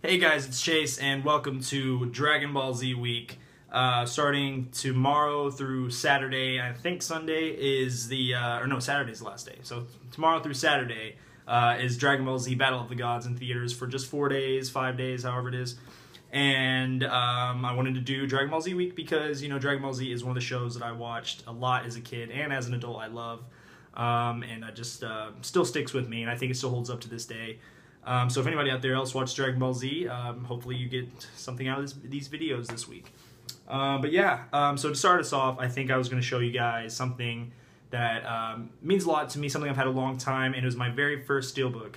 Hey guys, it's Chase, and welcome to Dragon Ball Z Week. Starting tomorrow through Saturday, I think Sunday is the, Saturday's the last day. So tomorrow through Saturday is Dragon Ball Z Battle of the Gods in theaters for just 4 days, 5 days, however it is. And I wanted to do Dragon Ball Z Week because, you know, Dragon Ball Z is one of the shows that I watched a lot as a kid and as an adult I love. And I just, still sticks with me, and I think it still holds up to this day. So if anybody out there else watches Dragon Ball Z, hopefully you get something out of these videos this week. So to start us off, I think I was going to show you guys something that means a lot to me, something I've had a long time, and it was my very first Steelbook.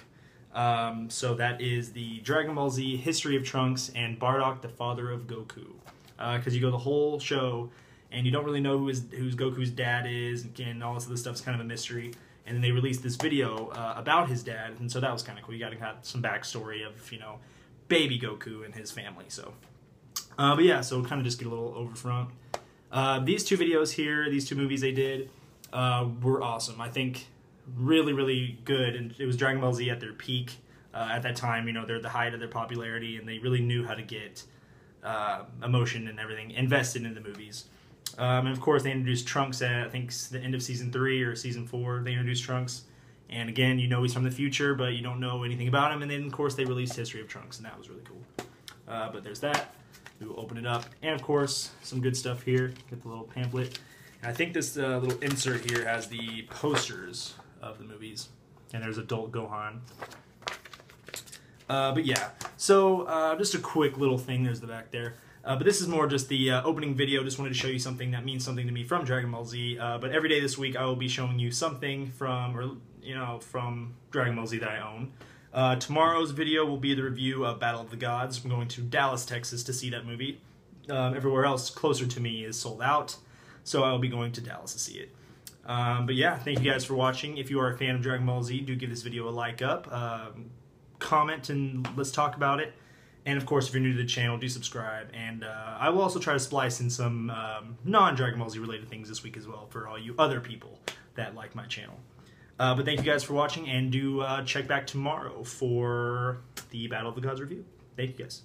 So that is the Dragon Ball Z History of Trunks and Bardock, the Father of Goku. Because you go the whole show, and you don't really know who's Goku's dad is, and all this other stuff's kind of a mystery. And then they released this video about his dad, and so that was kind of cool. You got some backstory of, you know, baby Goku and his family. So, but yeah, so kind of just get a little over front. These two videos here, these two movies they did, were awesome. I think really, really good, and it was Dragon Ball Z at their peak at that time. You know, they're at the height of their popularity, and they really knew how to get emotion and everything invested in the movies. And of course they introduced Trunks at, I think, the end of season 3 or season 4, they introduced Trunks. And again, you know he's from the future, but you don't know anything about him. And then, of course, they released History of Trunks, and that was really cool. But there's that. We will open it up. And, of course, some good stuff here. Get the little pamphlet. And I think this little insert here has the posters of the movies. And there's adult Gohan. But yeah, so just a quick little thing. There's the back there. But this is more just the opening video. Just wanted to show you something that means something to me from Dragon Ball Z. But every day this week I will be showing you something from Dragon Ball Z that I own. Tomorrow's video will be the review of Battle of the Gods. I'm going to Dallas, Texas to see that movie. Everywhere else closer to me is sold out, so I will be going to Dallas to see it. But yeah, thank you guys for watching. If you are a fan of Dragon Ball Z, do give this video a like up, comment, and let's talk about it. And of course, if you're new to the channel, do subscribe. And I will also try to splice in some non-Dragon Ball Z related things this week as well for all you other people that like my channel. But thank you guys for watching, and do check back tomorrow for the Battle of the Gods review. Thank you guys.